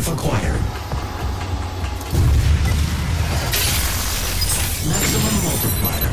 Strength acquired. Maximum multiplier.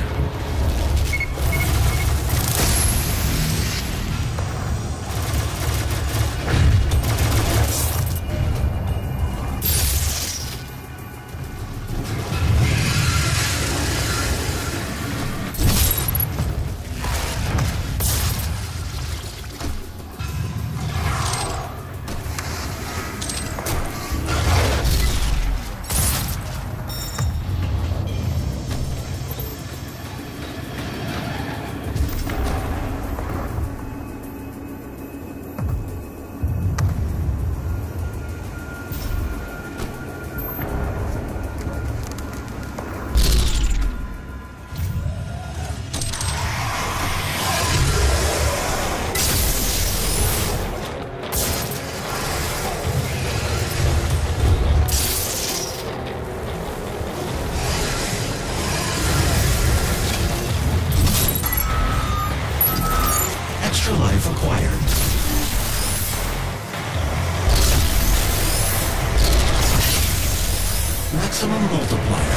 Maximum multiplier. Maximum multiplier.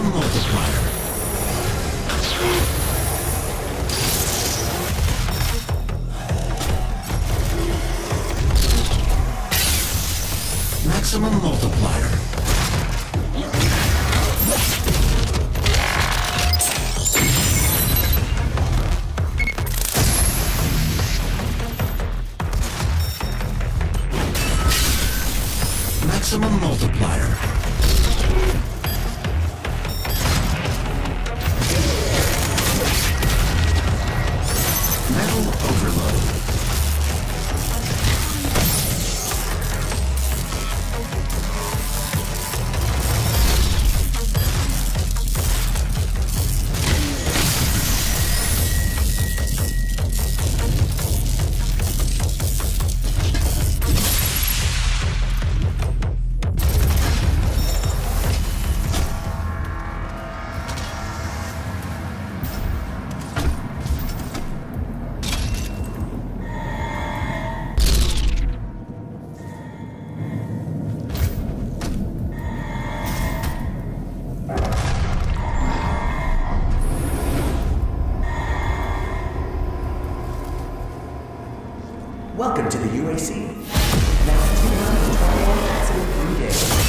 Maximum multiplier. Maximum multiplier. Welcome to the UAC. Now, continue on to the trial accident 3 day.